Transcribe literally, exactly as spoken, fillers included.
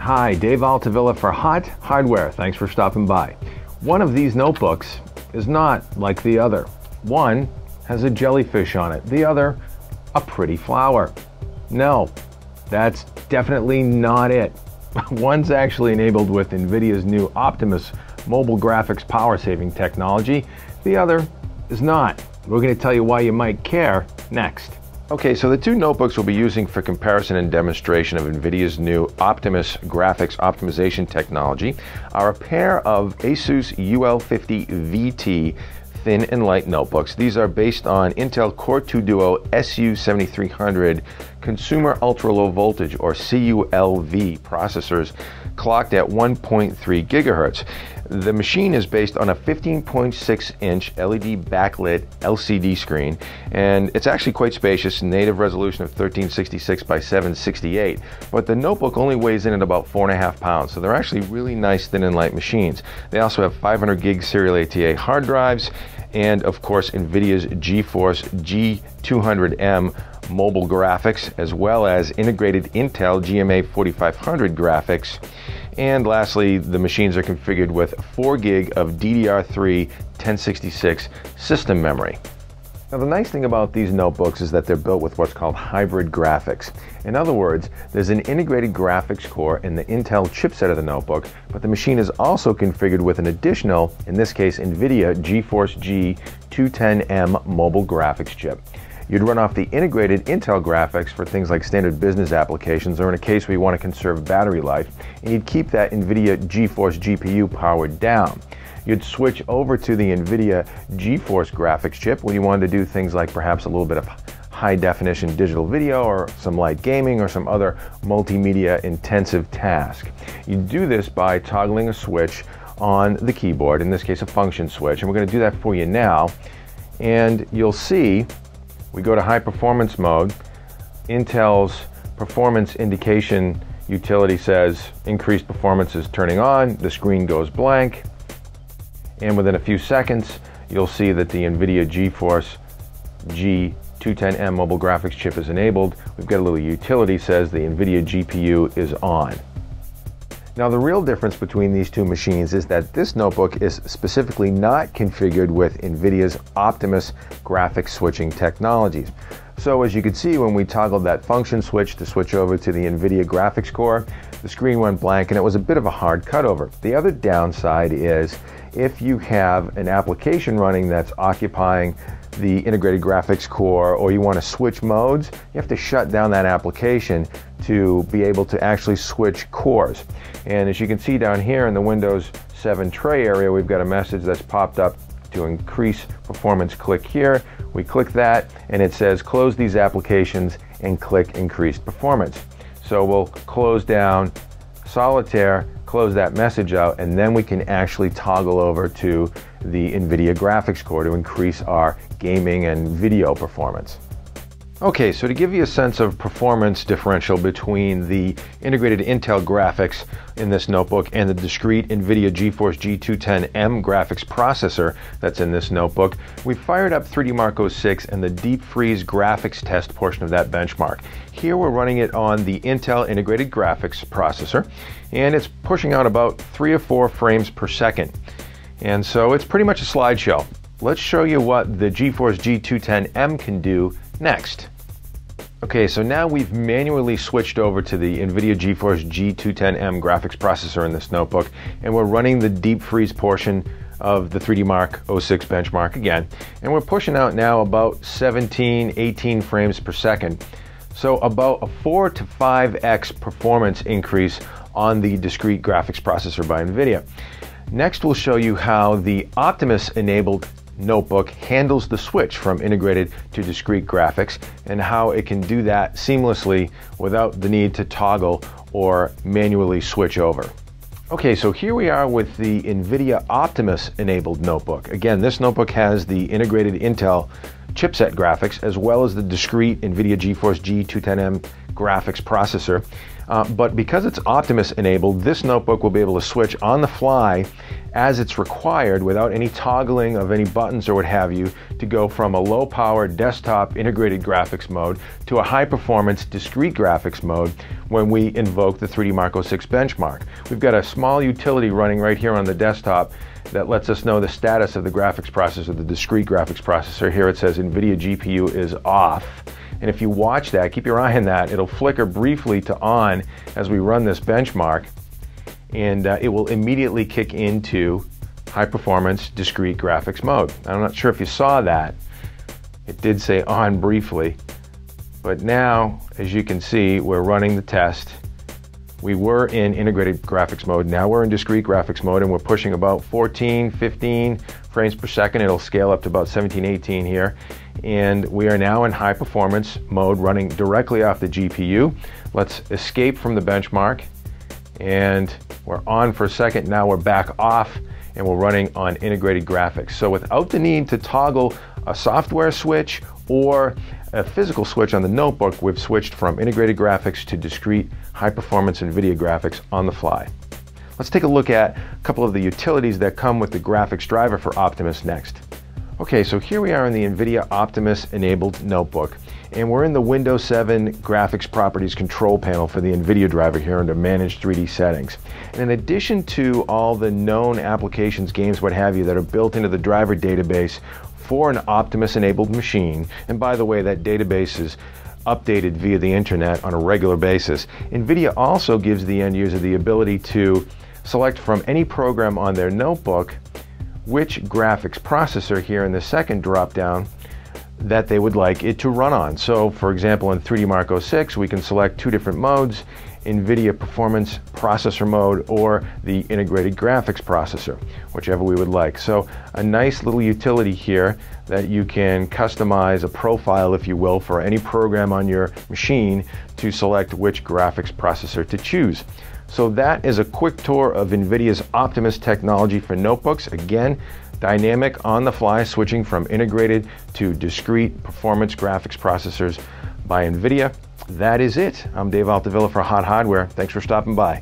Hi, Dave Altavilla for Hot Hardware. Thanks for stopping by. One of these notebooks is not like the other. One has a jellyfish on it, the other a pretty flower. No, that's definitely not it. One's actually enabled with NVIDIA's new Optimus mobile graphics power saving technology, the other is not. We're going to tell you why you might care next. Okay, so the two notebooks we'll be using for comparison and demonstration of NVIDIA's new Optimus graphics optimization technology are a pair of Asus U L fifty V T thin and light notebooks. These are based on Intel Core two Duo S U seventy-three hundred consumer ultra low voltage or C U L V processors clocked at one point three gigahertz. The machine is based on a fifteen point six inch L E D backlit L C D screen, and it's actually quite spacious, native resolution of thirteen sixty-six by seven sixty-eight, but the notebook only weighs in at about four and a half pounds, so they're actually really nice thin and light machines. They also have five hundred gig serial A T A hard drives, and of course NVIDIA's GeForce G two hundred M mobile graphics, as well as integrated Intel G M A forty-five hundred graphics. And lastly, the machines are configured with four gig of D D R three ten sixty-six system memory. Now, the nice thing about these notebooks is that they're built with what's called hybrid graphics. In other words, there's an integrated graphics core in the Intel chipset of the notebook, but the machine is also configured with an additional, in this case, NVIDIA GeForce G two ten M mobile graphics chip. You'd run off the integrated Intel graphics for things like standard business applications, or in a case where you want to conserve battery life, and you'd keep that NVIDIA GeForce G P U powered down. You'd switch over to the NVIDIA GeForce graphics chip when you wanted to do things like perhaps a little bit of high definition digital video or some light gaming or some other multimedia intensive task. You do this by toggling a switch on the keyboard, in this case a function switch, and we're going to do that for you now, and you'll see we go to high performance mode. Intel's performance indication utility says increased performance is turning on. The screen goes blank. And within a few seconds, you'll see that the NVIDIA GeForce G two ten M mobile graphics chip is enabled. We've got a little utility says the NVIDIA G P U is on. Now, the real difference between these two machines is that this notebook is specifically not configured with NVIDIA's Optimus graphics switching technologies. So as you can see, when we toggled that function switch to switch over to the NVIDIA graphics core, the screen went blank and it was a bit of a hard cutover. The other downside is if you have an application running that's occupying the integrated graphics core, or you want to switch modes, you have to shut down that application to be able to actually switch cores. And as you can see down here in the Windows seven tray area, we've got a message that's popped up to increase performance. Click here, we click that, and it says close these applications and click increased performance. So we'll close down Solitaire, close that message out, and then we can actually toggle over to the NVIDIA graphics core to increase our gaming and video performance. Okay, so to give you a sense of performance differential between the integrated Intel graphics in this notebook and the discrete NVIDIA GeForce G two ten M graphics processor that's in this notebook, we fired up three D mark oh six and the deep freeze graphics test portion of that benchmark. Here we're running it on the Intel integrated graphics processor, and it's pushing out about three or four frames per second. And so it's pretty much a slideshow. Let's show you what the GeForce G two ten M can do next. Okay, so now we've manually switched over to the NVIDIA GeForce G two ten M graphics processor in this notebook, and we're running the deep freeze portion of the three D mark oh six benchmark again, and we're pushing out now about seventeen, eighteen frames per second. So about a four to five X performance increase on the discrete graphics processor by NVIDIA. Next, we'll show you how the Optimus enabled notebook handles the switch from integrated to discrete graphics and how it can do that seamlessly without the need to toggle or manually switch over. Okay, so here we are with the NVIDIA Optimus enabled notebook. Again, this notebook has the integrated Intel chipset graphics as well as the discrete NVIDIA GeForce G two ten M graphics processor. Uh, but because it's Optimus enabled, this notebook will be able to switch on the fly as it's required without any toggling of any buttons or what have you to go from a low power desktop integrated graphics mode to a high performance discrete graphics mode when we invoke the three D Mark oh six benchmark. We've got a small utility running right here on the desktop that lets us know the status of the graphics processor, the discrete graphics processor. Here it says NVIDIA G P U is off. And if you watch that, keep your eye on that, it'll flicker briefly to on as we run this benchmark. And uh, it will immediately kick into high performance discrete graphics mode. I'm not sure if you saw that. It did say on briefly, but now, as you can see, we're running the test. We were in integrated graphics mode, now we're in discrete graphics mode, and we're pushing about fourteen, fifteen frames per second. It'll scale up to about seventeen, eighteen here. And we are now in high performance mode, running directly off the G P U. Let's escape from the benchmark. And we're on for a second, now we're back off, and we're running on integrated graphics. So without the need to toggle a software switch or a physical switch on the notebook, we've switched from integrated graphics to discrete high-performance NVIDIA graphics on the fly. Let's take a look at a couple of the utilities that come with the graphics driver for Optimus next. Okay, so here we are in the NVIDIA Optimus-enabled notebook, and we're in the Windows seven Graphics Properties Control Panel for the NVIDIA driver here under Manage three D Settings. And in addition to all the known applications, games, what have you, that are built into the driver database for an Optimus-enabled machine, and by the way, that database is updated via the internet on a regular basis, NVIDIA also gives the end user the ability to select from any program on their notebook which graphics processor here in the second drop-down that they would like it to run on. So, for example, in three D Mark oh six, we can select two different modes, NVIDIA Performance Processor Mode or the Integrated Graphics Processor, whichever we would like. So, a nice little utility here that you can customize a profile, if you will, for any program on your machine to select which graphics processor to choose. So that is a quick tour of NVIDIA's Optimus technology for notebooks. Again, dynamic on-the-fly switching from integrated to discrete performance graphics processors by NVIDIA. That is it. I'm Dave Altavilla for Hot Hardware. Thanks for stopping by.